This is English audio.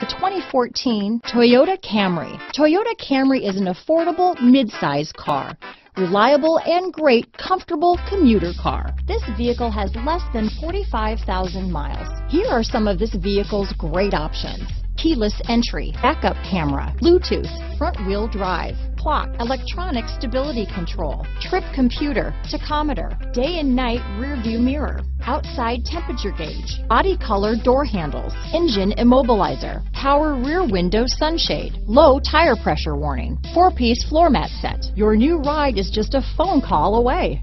The 2014 Toyota Camry. Toyota Camry is an affordable midsize car, reliable and great comfortable commuter car. This vehicle has less than 45,000 miles. Here are some of this vehicle's great options: keyless entry, backup camera, Bluetooth, front wheel drive, clock, electronic stability control, trip computer, tachometer, day and night rear view mirror, outside temperature gauge, body color door handles, engine immobilizer, power rear window sunshade, low tire pressure warning, 4-piece floor mat set. Your new ride is just a phone call away.